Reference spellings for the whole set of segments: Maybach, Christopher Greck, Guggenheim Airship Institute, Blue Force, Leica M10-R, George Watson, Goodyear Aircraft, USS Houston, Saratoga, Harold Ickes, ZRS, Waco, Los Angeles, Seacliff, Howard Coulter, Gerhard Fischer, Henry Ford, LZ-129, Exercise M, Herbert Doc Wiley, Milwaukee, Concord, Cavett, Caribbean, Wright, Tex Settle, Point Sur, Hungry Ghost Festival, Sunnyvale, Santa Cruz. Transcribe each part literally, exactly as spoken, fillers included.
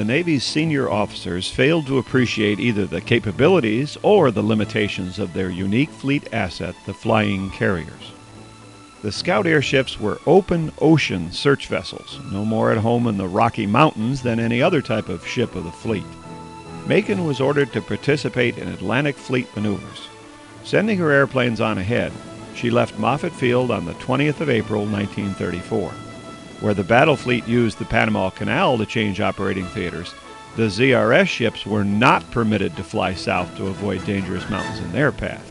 the Navy's senior officers failed to appreciate either the capabilities or the limitations of their unique fleet asset, the flying carriers. The scout airships were open ocean search vessels, no more at home in the Rocky Mountains than any other type of ship of the fleet. Macon was ordered to participate in Atlantic Fleet maneuvers. Sending her airplanes on ahead, she left Moffett Field on the twentieth of April nineteen thirty-four. Where the battle fleet used the Panama Canal to change operating theaters, the Z R S ships were not permitted to fly south to avoid dangerous mountains in their path.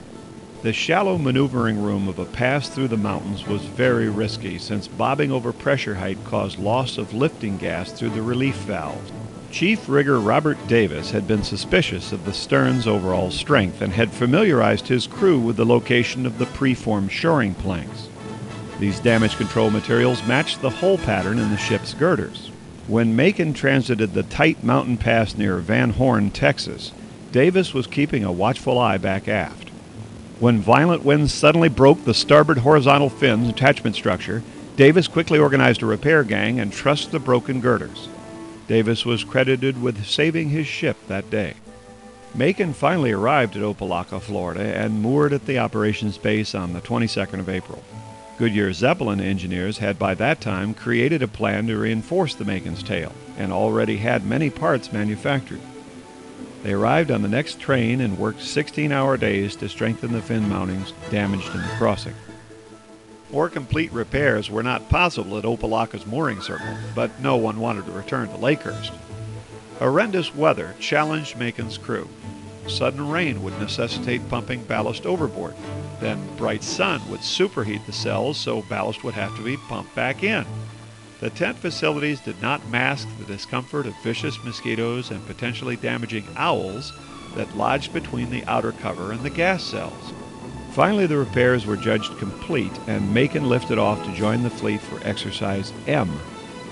The shallow maneuvering room of a pass through the mountains was very risky, since bobbing over pressure height caused loss of lifting gas through the relief valves. Chief Rigger Robert Davis had been suspicious of the stern's overall strength and had familiarized his crew with the location of the preformed shoring planks. These damage control materials matched the hull pattern in the ship's girders. When Macon transited the tight mountain pass near Van Horn, Texas, Davis was keeping a watchful eye back aft. When violent winds suddenly broke the starboard horizontal fin's attachment structure, Davis quickly organized a repair gang and trussed the broken girders. Davis was credited with saving his ship that day. Macon finally arrived at Opelika, Florida, and moored at the operations base on the twenty-second of April. Goodyear Zeppelin engineers had by that time created a plan to reinforce the Macon's tail and already had many parts manufactured. They arrived on the next train and worked sixteen-hour days to strengthen the fin mountings damaged in the crossing. More complete repairs were not possible at Opelika's mooring circle, but no one wanted to return to Lakehurst. Horrendous weather challenged Macon's crew. Sudden rain would necessitate pumping ballast overboard. Then bright sun would superheat the cells, so ballast would have to be pumped back in. The tent facilities did not mask the discomfort of vicious mosquitoes and potentially damaging owls that lodged between the outer cover and the gas cells. Finally, the repairs were judged complete, and Macon lifted off to join the fleet for Exercise M.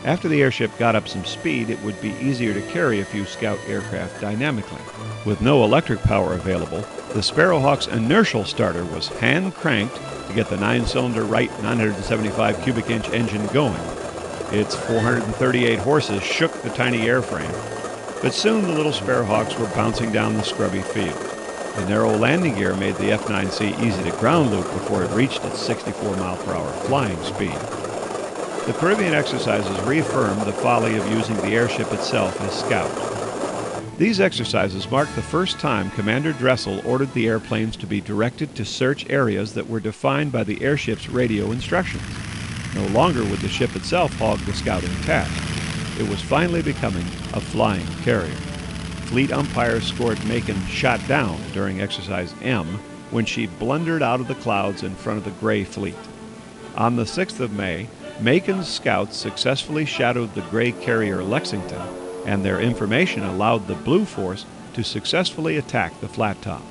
After the airship got up some speed, it would be easier to carry a few scout aircraft dynamically. With no electric power available, the Sparrowhawk's inertial starter was hand-cranked to get the nine-cylinder Wright nine hundred seventy-five cubic inch engine going. Its four hundred thirty-eight horses shook the tiny airframe, but soon the little Sparrowhawks were bouncing down the scrubby field. The narrow landing gear made the F nine C easy to ground loop before it reached its sixty-four mile per hour flying speed. The Caribbean exercises reaffirmed the folly of using the airship itself as scout. These exercises marked the first time Commander Dressel ordered the airplanes to be directed to search areas that were defined by the airship's radio instructions. No longer would the ship itself hog the scouting task. It was finally becoming a flying carrier. Fleet umpires scored Macon shot down during Exercise M when she blundered out of the clouds in front of the Gray Fleet. On the sixth of May, Macon's scouts successfully shadowed the gray carrier Lexington, and their information allowed the Blue Force to successfully attack the flat top.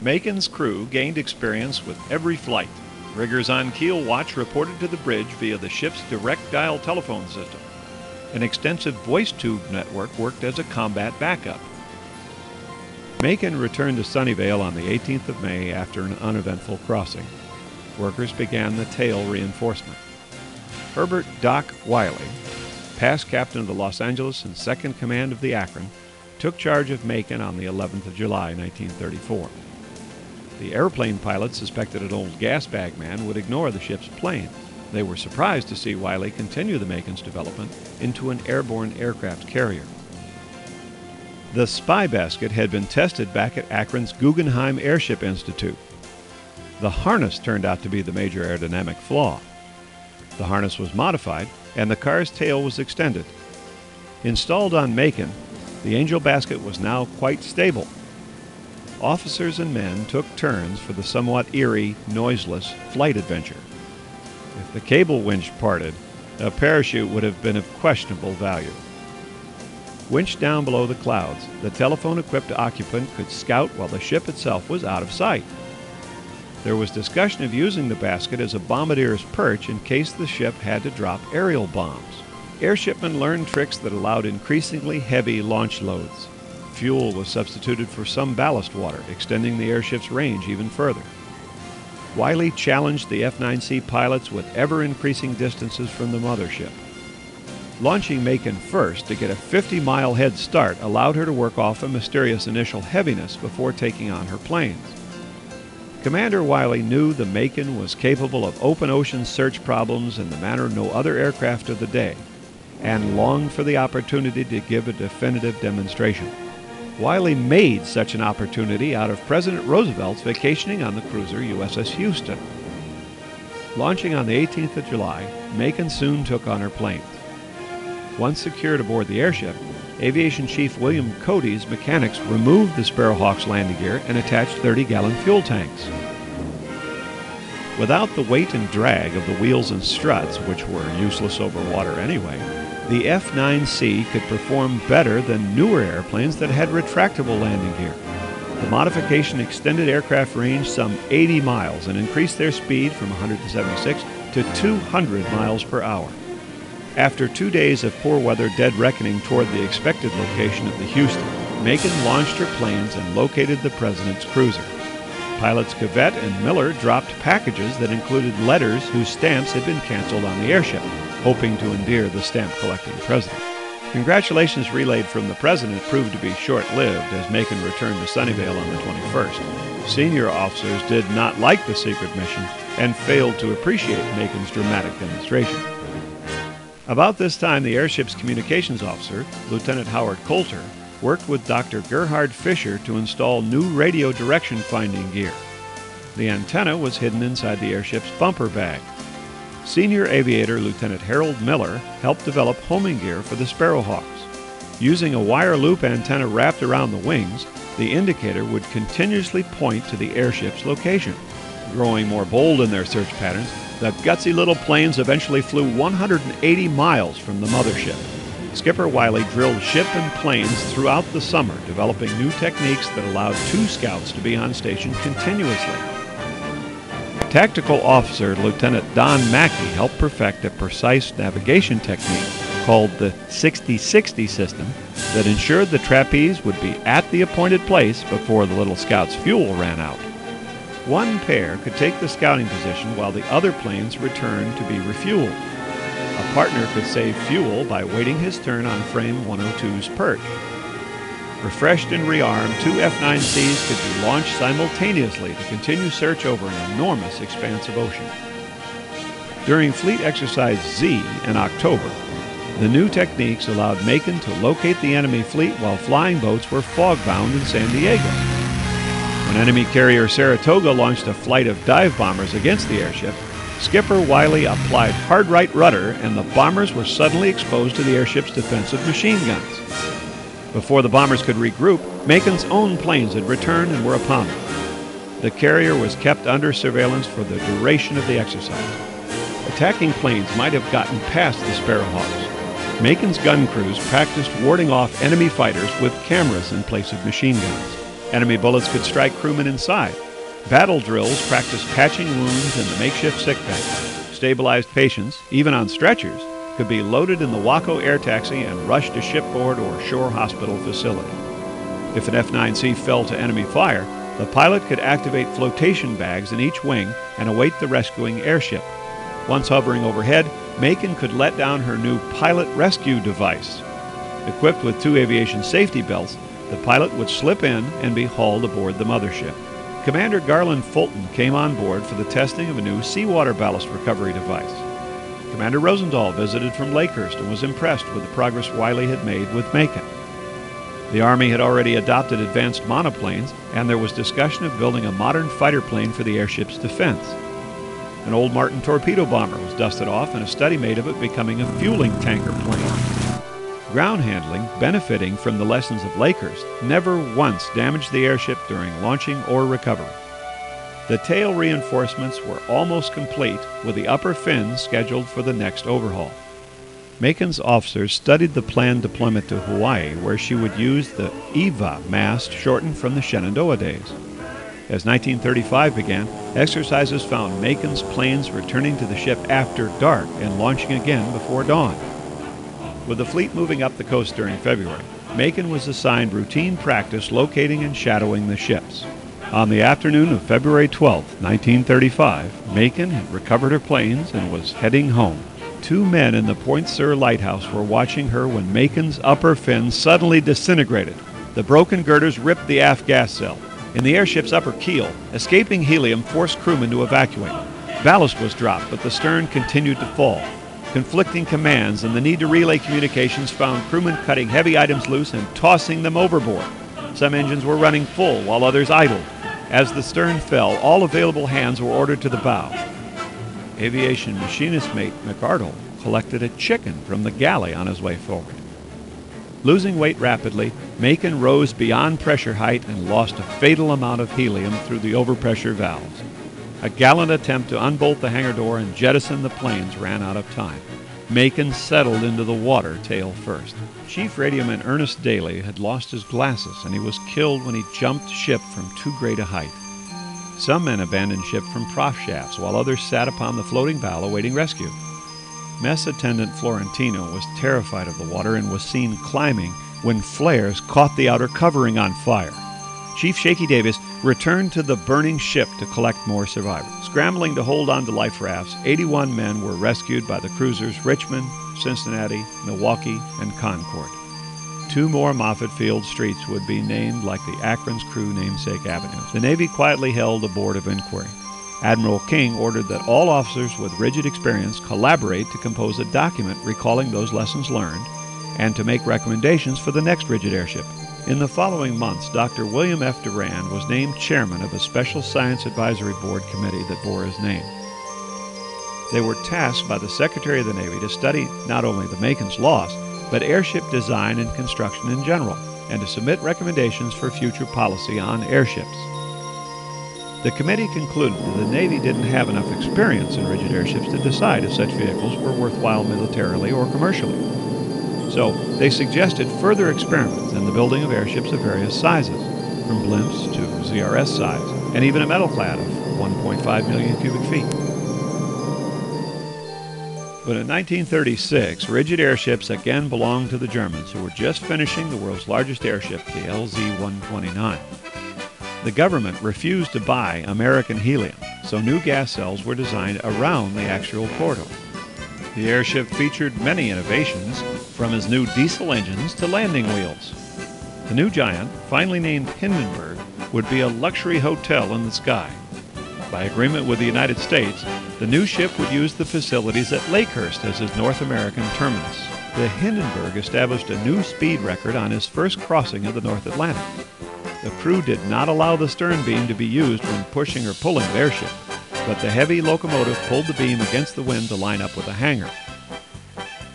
Macon's crew gained experience with every flight. Riggers on keel watch reported to the bridge via the ship's direct dial telephone system. An extensive voice tube network worked as a combat backup. Macon returned to Sunnyvale on the eighteenth of May after an uneventful crossing. Workers began the tail reinforcement. Herbert Doc Wiley, past captain of the Los Angeles and second command of the Akron, took charge of Macon on the eleventh of July nineteen thirty-four. The airplane pilot suspected an old gas bag man would ignore the ship's plane. They were surprised to see Wiley continue the Macon's development into an airborne aircraft carrier. The spy basket had been tested back at Akron's Guggenheim Airship Institute. The harness turned out to be the major aerodynamic flaw. The harness was modified, and the car's tail was extended. Installed on Macon, the Angel Basket was now quite stable. Officers and men took turns for the somewhat eerie, noiseless flight adventure. If the cable winch parted, a parachute would have been of questionable value. Winched down below the clouds, the telephone-equipped occupant could scout while the ship itself was out of sight. There was discussion of using the basket as a bombardier's perch in case the ship had to drop aerial bombs. Airshipmen learned tricks that allowed increasingly heavy launch loads. Fuel was substituted for some ballast water, extending the airship's range even further. Wiley challenged the F nine C pilots with ever-increasing distances from the mothership. Launching Macon first to get a fifty-mile head start allowed her to work off a mysterious initial heaviness before taking on her planes. Commander Wiley knew the Macon was capable of open ocean search problems in the manner no other aircraft of the day, and longed for the opportunity to give a definitive demonstration. Wiley made such an opportunity out of President Roosevelt's vacationing on the cruiser U S S Houston. Launching on the eighteenth of July, Macon soon took on her planes. Once secured aboard the airship, Aviation Chief William Cody's mechanics removed the Sparrowhawk's landing gear and attached thirty-gallon fuel tanks. Without the weight and drag of the wheels and struts, which were useless over water anyway, the F nine C could perform better than newer airplanes that had retractable landing gear. The modification extended aircraft range some eighty miles and increased their speed from one hundred seventy-six to two hundred miles per hour. After two days of poor weather dead reckoning toward the expected location of the Houston, Macon launched her planes and located the President's cruiser. Pilots Cavett and Miller dropped packages that included letters whose stamps had been canceled on the airship, hoping to endear the stamp-collecting President. Congratulations relayed from the President proved to be short-lived as Macon returned to Sunnyvale on the twenty-first. Senior officers did not like the secret mission and failed to appreciate Macon's dramatic demonstration. About this time, the airship's communications officer, Lieutenant Howard Coulter, worked with Doctor Gerhard Fischer to install new radio direction finding gear. The antenna was hidden inside the airship's bumper bag. Senior aviator Lieutenant Harold Miller helped develop homing gear for the Sparrowhawks. Using a wire loop antenna wrapped around the wings, the indicator would continuously point to the airship's location. Growing more bold in their search patterns, the gutsy little planes eventually flew one hundred eighty miles from the mothership. Skipper Wiley drilled ship and planes throughout the summer, developing new techniques that allowed two scouts to be on station continuously. Tactical officer Lieutenant Don Mackey helped perfect a precise navigation technique called the sixty sixty system that ensured the trapeze would be at the appointed place before the little scout's fuel ran out. One pair could take the scouting position while the other planes returned to be refueled. A partner could save fuel by waiting his turn on frame one oh two's perch. Refreshed and rearmed, two F nine Cs could be launched simultaneously to continue search over an enormous expanse of ocean. During Fleet Exercise Z in October, the new techniques allowed Macon to locate the enemy fleet while flying boats were fog-bound in San Diego. When enemy carrier Saratoga launched a flight of dive bombers against the airship, Skipper Wiley applied hard right rudder and the bombers were suddenly exposed to the airship's defensive machine guns. Before the bombers could regroup, Macon's own planes had returned and were upon them. The carrier was kept under surveillance for the duration of the exercise. Attacking planes might have gotten past the Sparrowhawks. Macon's gun crews practiced warding off enemy fighters with cameras in place of machine guns. Enemy bullets could strike crewmen inside. Battle drills practiced patching wounds in the makeshift sick bank. Stabilized patients, even on stretchers, could be loaded in the Waco air taxi and rushed to shipboard or shore hospital facility. If an F nine C fell to enemy fire, the pilot could activate flotation bags in each wing and await the rescuing airship. Once hovering overhead, Macon could let down her new pilot rescue device. Equipped with two aviation safety belts, the pilot would slip in and be hauled aboard the mothership. Commander Garland Fulton came on board for the testing of a new seawater ballast recovery device. Commander Rosendahl visited from Lakehurst and was impressed with the progress Wiley had made with Macon. The Army had already adopted advanced monoplanes, and there was discussion of building a modern fighter plane for the airship's defense. An old Martin torpedo bomber was dusted off and a study made of it becoming a fueling tanker plane. Ground handling, benefiting from the lessons of Lakehurst, never once damaged the airship during launching or recovery. The tail reinforcements were almost complete, with the upper fin scheduled for the next overhaul. Macon's officers studied the planned deployment to Hawaii, where she would use the E V A mast shortened from the Shenandoah days. As nineteen thirty-five began, exercises found Macon's planes returning to the ship after dark and launching again before dawn. With the fleet moving up the coast during February, Macon was assigned routine practice locating and shadowing the ships. On the afternoon of February twelfth, nineteen thirty-five, Macon had recovered her planes and was heading home. Two men in the Point Sur lighthouse were watching her when Macon's upper fin suddenly disintegrated. The broken girders ripped the aft gas cell. In the airship's upper keel, escaping helium forced crewmen to evacuate. Ballast was dropped, but the stern continued to fall. Conflicting commands and the need to relay communications found crewmen cutting heavy items loose and tossing them overboard. Some engines were running full while others idled. As the stern fell, all available hands were ordered to the bow. Aviation machinist mate McArdle collected a chicken from the galley on his way forward. Losing weight rapidly, Macon rose beyond pressure height and lost a fatal amount of helium through the overpressure valves. A gallant attempt to unbolt the hangar door and jettison the planes ran out of time. Macon settled into the water tail first. Chief radioman Ernest Daly had lost his glasses and he was killed when he jumped ship from too great a height. Some men abandoned ship from prop shafts while others sat upon the floating bow awaiting rescue. Mess attendant Florentino was terrified of the water and was seen climbing when flares caught the outer covering on fire. Chief Shaky Davis returned to the burning ship to collect more survivors. Scrambling to hold on to life rafts, eighty-one men were rescued by the cruisers Richmond, Cincinnati, Milwaukee, and Concord. Two more Moffett Field streets would be named like the Akron's crew namesake avenues. The Navy quietly held a board of inquiry. Admiral King ordered that all officers with rigid experience collaborate to compose a document recalling those lessons learned and to make recommendations for the next rigid airship. In the following months, Doctor William F. Durand was named chairman of a special science advisory board committee that bore his name. They were tasked by the Secretary of the Navy to study not only the Macon's loss, but airship design and construction in general, and to submit recommendations for future policy on airships. The committee concluded that the Navy didn't have enough experience in rigid airships to decide if such vehicles were worthwhile militarily or commercially. So they suggested further experiments in the building of airships of various sizes, from blimps to Z R S size, and even a metal clad of one point five million cubic feet. But in nineteen thirty-six, rigid airships again belonged to the Germans, who were just finishing the world's largest airship, the L Z one twenty-nine. The government refused to buy American helium, so new gas cells were designed around the actual portal. The airship featured many innovations, from its new diesel engines to landing wheels. The new giant, finally named Hindenburg, would be a luxury hotel in the sky. By agreement with the United States, the new ship would use the facilities at Lakehurst as its North American terminus. The Hindenburg established a new speed record on its first crossing of the North Atlantic. The crew did not allow the stern beam to be used when pushing or pulling their ship, but the heavy locomotive pulled the beam against the wind to line up with the hangar.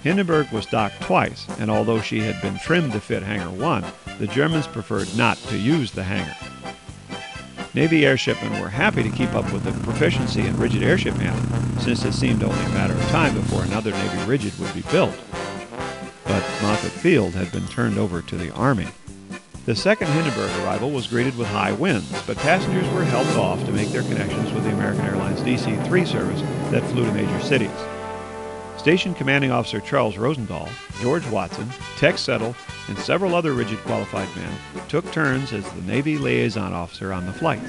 Hindenburg was docked twice, and although she had been trimmed to fit Hangar one, the Germans preferred not to use the hangar. Navy airshipmen were happy to keep up with the proficiency in rigid airship handling, since it seemed only a matter of time before another Navy rigid would be built. But Moffett Field had been turned over to the Army. The second Hindenburg arrival was greeted with high winds, but passengers were helped off to make their connections with the American Airlines D C three service that flew to major cities. Station Commanding Officer Charles Rosendahl, George Watson, Tex Settle, and several other rigid qualified men took turns as the Navy liaison officer on the flight.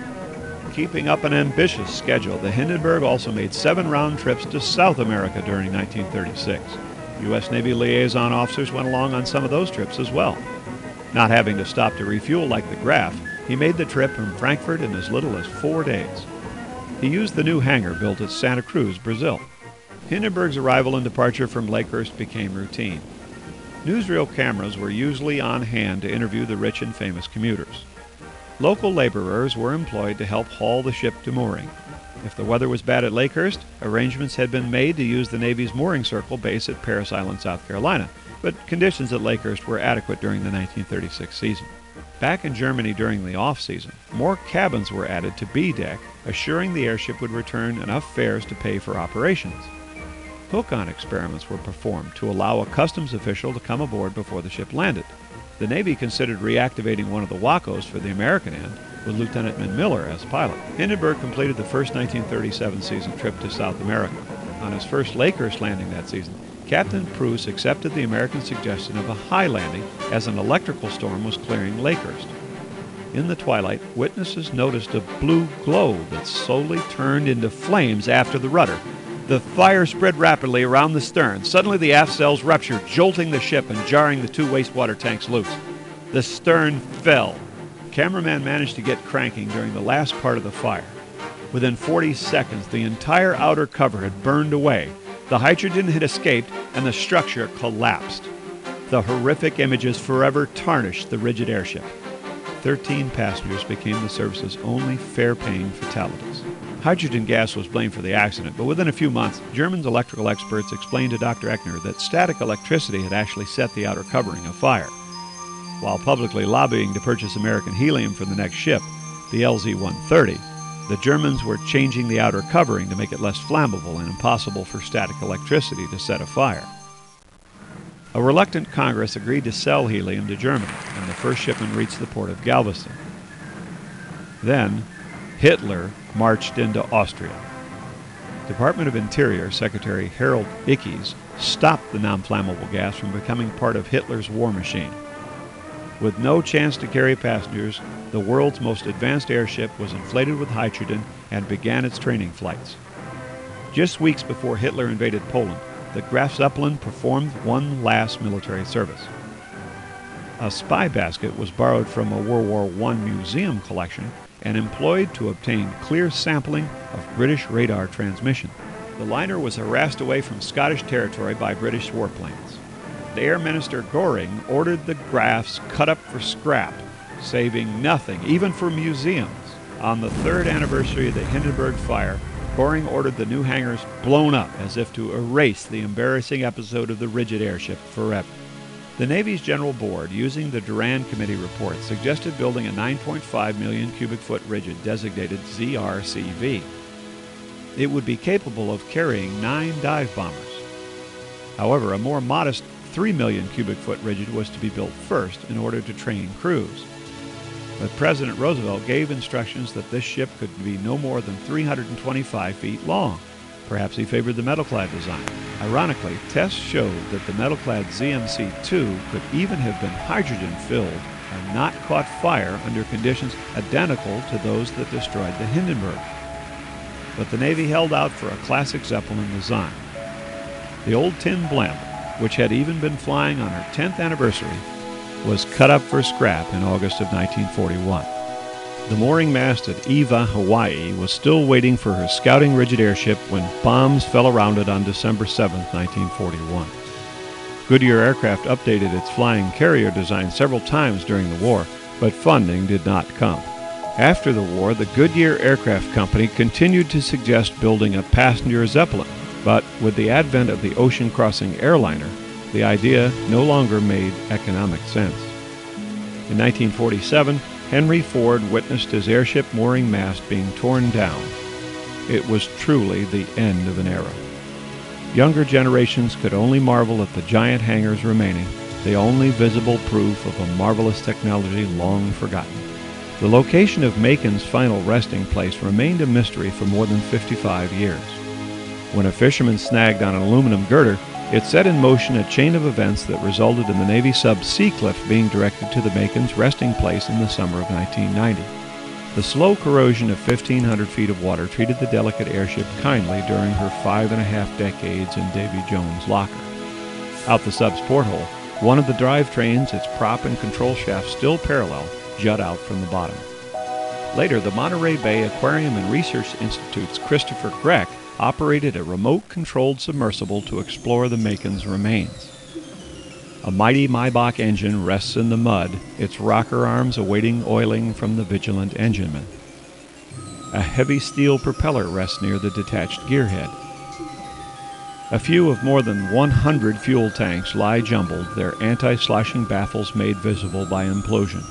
Keeping up an ambitious schedule, the Hindenburg also made seven round trips to South America during nineteen thirty-six. U S Navy liaison officers went along on some of those trips as well. Not having to stop to refuel like the Graf, he made the trip from Frankfurt in as little as four days. He used the new hangar built at Santa Cruz, Brazil. Hindenburg's arrival and departure from Lakehurst became routine. Newsreel cameras were usually on hand to interview the rich and famous commuters. Local laborers were employed to help haul the ship to mooring. If the weather was bad at Lakehurst, arrangements had been made to use the Navy's mooring circle base at Parris Island, South Carolina, but conditions at Lakehurst were adequate during the nineteen thirty-six season. Back in Germany during the off-season, more cabins were added to B deck, assuring the airship would return enough fares to pay for operations. Hook-on experiments were performed to allow a customs official to come aboard before the ship landed. The Navy considered reactivating one of the Wacos for the American end, with Lieutenant Miller as pilot. Hindenburg completed the first nineteen thirty-seven season trip to South America. On his first Lakehurst landing that season, Captain Preuss accepted the American suggestion of a high landing as an electrical storm was clearing Lakehurst. In the twilight, witnesses noticed a blue glow that slowly turned into flames after the rudder, The fire spread rapidly around the stern. Suddenly the aft sails ruptured, jolting the ship and jarring the two wastewater tanks loose. The stern fell. Cameraman managed to get cranking during the last part of the fire. Within forty seconds, the entire outer cover had burned away. The hydrogen had escaped, and the structure collapsed. The horrific images forever tarnished the rigid airship. Thirteen passengers became the service's only fare-paying fatalities. Hydrogen gas was blamed for the accident, but within a few months, German electrical experts explained to Doctor Eckner that static electricity had actually set the outer covering afire. While publicly lobbying to purchase American helium for the next ship, the L Z one thirty, the Germans were changing the outer covering to make it less flammable and impossible for static electricity to set afire. A reluctant Congress agreed to sell helium to Germany, and the first shipment reached the port of Galveston. Then, Hitler marched into Austria. Department of Interior Secretary Harold Ickes stopped the non-flammable gas from becoming part of Hitler's war machine. With no chance to carry passengers, the world's most advanced airship was inflated with hydrogen and began its training flights. Just weeks before Hitler invaded Poland, the Graf Zeppelin performed one last military service. A spy basket was borrowed from a World War One museum collection and employed to obtain clear sampling of British radar transmission. The liner was harassed away from Scottish territory by British warplanes. The Air Minister Goring ordered the Grafs cut up for scrap, saving nothing, even for museums. On the third anniversary of the Hindenburg fire, Goring ordered the new hangars blown up as if to erase the embarrassing episode of the rigid airship forever. The Navy's General Board, using the Durand Committee report, suggested building a nine point five million cubic foot rigid designated Z R C V. It would be capable of carrying nine dive bombers. However, a more modest three million cubic foot rigid was to be built first in order to train crews. But President Roosevelt gave instructions that this ship could be no more than three hundred twenty-five feet long. Perhaps he favored the metal-clad design. Ironically, tests showed that the metal-clad Z M C two could even have been hydrogen-filled and not caught fire under conditions identical to those that destroyed the Hindenburg. But the Navy held out for a classic Zeppelin design. The old tin blimp, which had even been flying on her tenth anniversary, was cut up for scrap in August of nineteen forty-one. The mooring mast at E V A, Hawaii, was still waiting for her scouting rigid airship when bombs fell around it on December seventh, nineteen forty-one. Goodyear Aircraft updated its flying carrier design several times during the war, but funding did not come. After the war, the Goodyear Aircraft Company continued to suggest building a passenger Zeppelin, but with the advent of the ocean-crossing airliner, the idea no longer made economic sense. In nineteen forty-seven, Henry Ford witnessed his airship mooring mast being torn down. It was truly the end of an era. Younger generations could only marvel at the giant hangars remaining, the only visible proof of a marvelous technology long forgotten. The location of Macon's final resting place remained a mystery for more than fifty-five years. When a fisherman snagged on an aluminum girder, it set in motion a chain of events that resulted in the Navy sub Seacliff being directed to the Macon's resting place in the summer of nineteen ninety. The slow corrosion of fifteen hundred feet of water treated the delicate airship kindly during her five and a half decades in Davy Jones' locker. Out the sub's porthole, one of the drivetrains, its prop and control shaft still parallel, jut out from the bottom. Later, the Monterey Bay Aquarium and Research Institute's Christopher Greck operated a remote-controlled submersible to explore the Macon's remains. A mighty Maybach engine rests in the mud, its rocker arms awaiting oiling from the vigilant engineman. A heavy steel propeller rests near the detached gearhead. A few of more than one hundred fuel tanks lie jumbled, their anti-sloshing baffles made visible by implosion.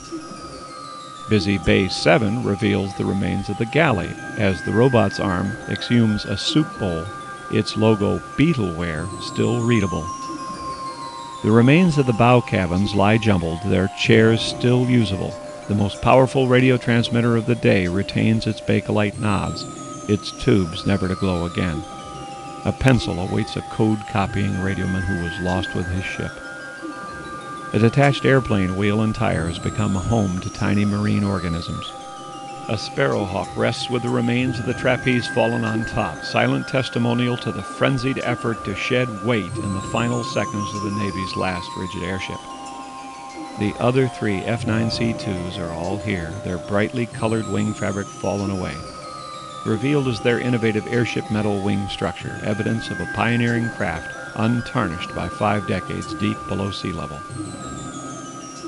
Busy Bay seven reveals the remains of the galley as the robot's arm exhumes a soup bowl, its logo Beetleware still readable. The remains of the bow cabins lie jumbled, their chairs still usable. The most powerful radio transmitter of the day retains its bakelite knobs, its tubes never to glow again. A pencil awaits a code-copying radioman who was lost with his ship. A detached airplane wheel and tires become a home to tiny marine organisms. A sparrowhawk rests with the remains of the trapeze fallen on top, silent testimonial to the frenzied effort to shed weight in the final seconds of the Navy's last rigid airship. The other three F nine C twos are all here, their brightly colored wing fabric fallen away. Revealed is their innovative airship metal wing structure, evidence of a pioneering craft untarnished by five decades deep below sea level.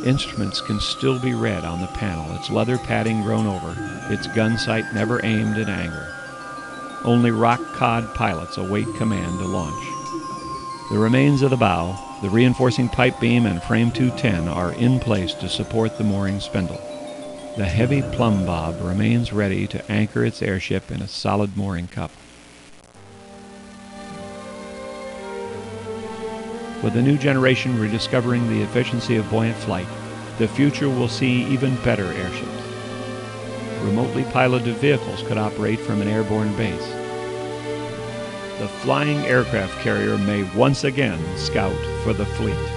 Instruments can still be read on the panel, its leather padding grown over, its gun sight never aimed in anger. Only rock-cod pilots await command to launch. The remains of the bow, the reinforcing pipe beam and frame two ten are in place to support the mooring spindle. The heavy plumb bob remains ready to anchor its airship in a solid mooring cup. With the new generation rediscovering the efficiency of buoyant flight, the future will see even better airships. Remotely piloted vehicles could operate from an airborne base. The flying aircraft carrier may once again scout for the fleet.